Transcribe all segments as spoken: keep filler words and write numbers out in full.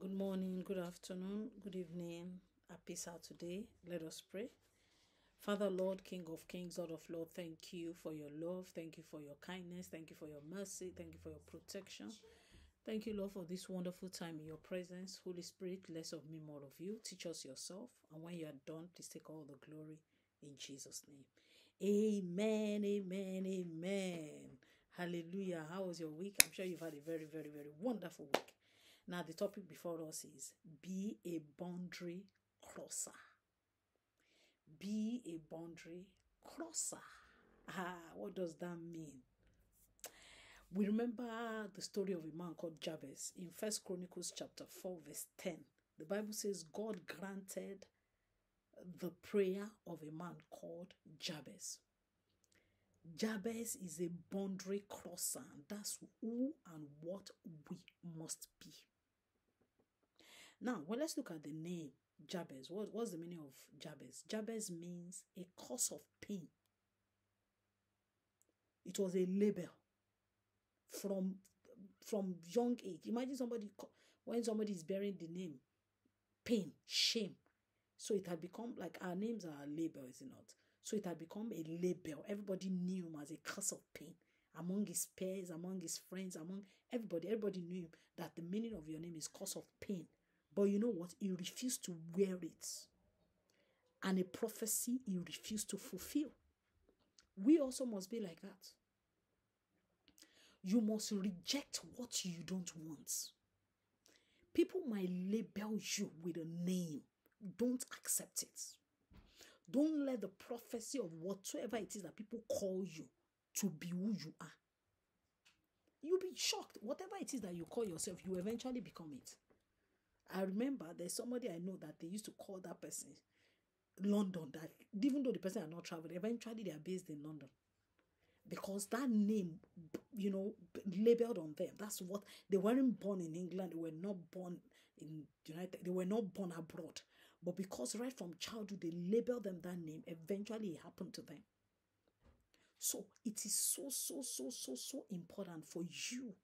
Good morning, good afternoon, good evening. Happy Saturday. Let us pray. Father, Lord, King of Kings, Lord of Lords, thank you for your love. Thank you for your kindness. Thank you for your mercy. Thank you for your protection. Thank you, Lord, for this wonderful time in your presence. Holy Spirit, less of me, more of you. Teach us yourself. And when you are done, please take all the glory in Jesus' name. Amen, amen, amen. Hallelujah. How was your week? I'm sure you've had a very, very, very wonderful week. Now, the topic before us is be a boundary crosser. Be a boundary crosser. Ah, what does that mean? We remember the story of a man called Jabez in First Chronicles chapter four, verse ten. The Bible says God granted the prayer of a man called Jabez. Jabez is a boundary crosser, and that's who and what we must be. Now, well, let's look at the name Jabez. What, what's the meaning of Jabez? Jabez means a cause of pain. It was a label from, from young age. Imagine somebody, when somebody is bearing the name, pain, shame. So it had become like our names are a label, is it not? So it had become a label. Everybody knew him as a cause of pain. Among his peers, among his friends, among everybody, everybody knew him that the meaning of your name is cause of pain. But you know what? He refused to wear it. And a prophecy he refused to fulfill. We also must be like that. You must reject what you don't want. People might label you with a name. Don't accept it. Don't let the prophecy of whatsoever it is that people call you to be who you are. You'll be shocked. Whatever it is that you call yourself, you eventually become it. I remember there's somebody I know that they used to call that person London, that even though the person had not traveled, eventually they are based in London. Because that name, you know, labeled on them. That's what, they weren't born in England. They were not born in the United, they were not born abroad. But because right from childhood, they labeled them that name, eventually it happened to them. So it is so, so, so, so, so important for you.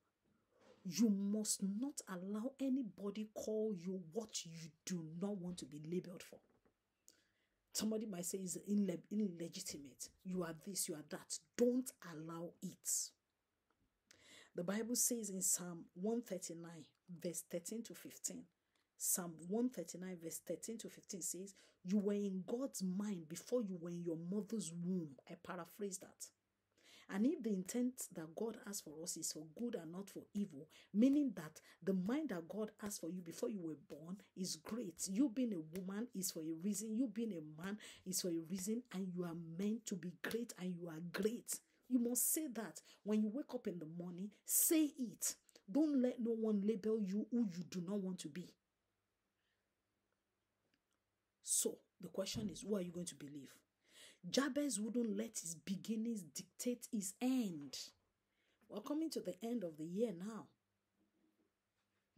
You must not allow anybody call you what you do not want to be labeled for. Somebody might say it's illegitimate. You are this, you are that. Don't allow it. The Bible says in Psalm one thirty-nine, verse thirteen to fifteen, Psalm one thirty-nine, verse thirteen to fifteen says, you were in God's mind before you were in your mother's womb. I paraphrase that. And if the intent that God has for us is for good and not for evil, meaning that the mind that God has for you before you were born is great. You being a woman is for a reason. You being a man is for a reason. And you are meant to be great, and you are great. You must say that when you wake up in the morning. Say it. Don't let no one label you who you do not want to be. So the question is, who are you going to believe? Jabez wouldn't let his beginnings dictate his end. We're coming to the end of the year now.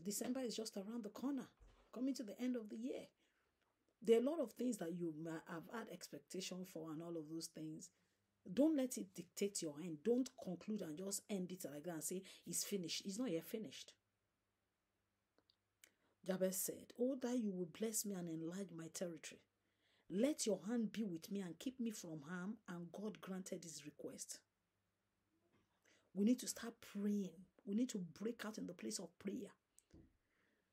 December is just around the corner. Coming to the end of the year. There are a lot of things that you have had expectation for and all of those things. Don't let it dictate your end. Don't conclude and just end it like that and say, it's finished. It's not yet finished. Jabez said, oh, that you will bless me and enlarge my territory. Let your hand be with me and keep me from harm. And God granted his request. We need to start praying. We need to break out in the place of prayer.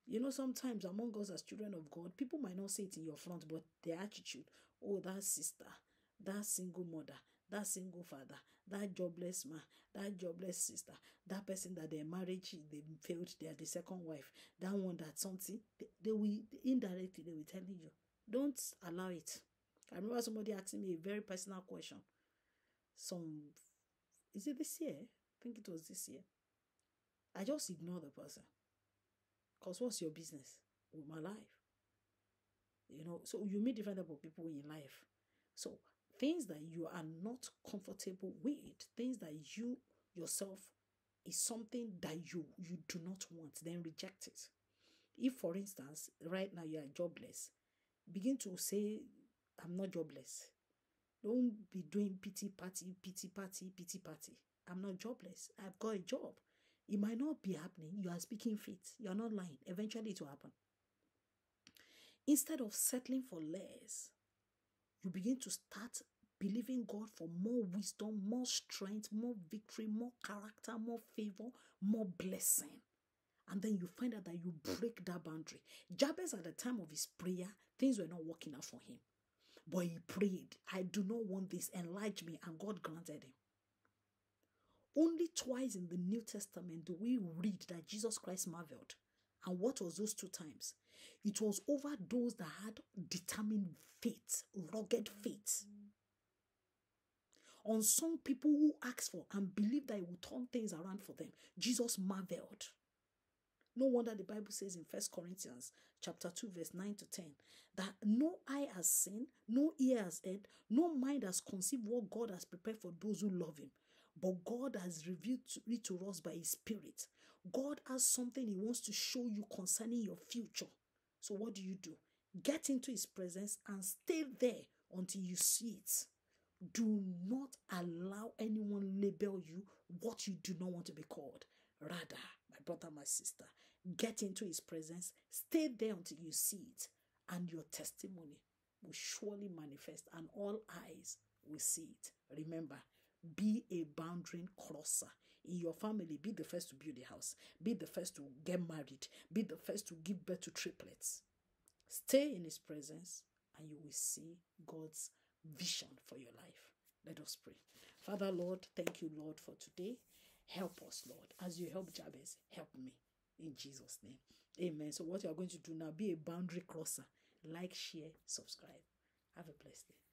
You know, sometimes among us as children of God, people might not say it in your front, but their attitude, oh, that sister, that single mother, that single father, that jobless man, that jobless sister, that person that their marriage, they failed, they are the second wife, that one that something, they, they will indirectly, they will tell you. Don't allow it. I remember somebody asking me a very personal question. Some, is it this year? I think it was this year. I just ignored the person. Because what's your business with my life? You know, so you meet different type of people in life. So things that you are not comfortable with, things that you yourself is something that you, you do not want, then reject it. If, for instance, right now you are jobless, begin to say, I'm not jobless. Don't be doing pity party, pity party, pity party. I'm not jobless. I've got a job. It might not be happening. You are speaking faith. You are not lying. Eventually, it will happen. Instead of settling for less, you begin to start believing God for more wisdom, more strength, more victory, more character, more favor, more blessing. And then you find out that you break that boundary. Jabez, at the time of his prayer, things were not working out for him. But he prayed, I do not want this, enlarge me, and God granted him. Only twice in the New Testament do we read that Jesus Christ marveled. And what was those two times? It was over those that had determined faith, rugged faith. On some people who asked for and believed that it would turn things around for them, Jesus marveled. No wonder the Bible says in First Corinthians chapter two, verse nine to ten, that no eye has seen, no ear has heard, no mind has conceived what God has prepared for those who love him. But God has revealed it to us by his Spirit. God has something he wants to show you concerning your future. So what do you do? Get into his presence and stay there until you see it. Do not allow anyone label you what you do not want to be called. Rather, my brother, my sister, get into his presence, stay there until you see it, and your testimony will surely manifest, and all eyes will see it. Remember, be a boundary crosser. In your family, be the first to build a house, be the first to get married, be the first to give birth to triplets. Stay in his presence, and you will see God's vision for your life. Let us pray. Father, Lord, thank you, Lord, for today. Help us, Lord. As you help Jabez, help me. In Jesus' name. Amen. So what you are going to do now, be a boundary crosser. Like, share, subscribe. Have a blessed day.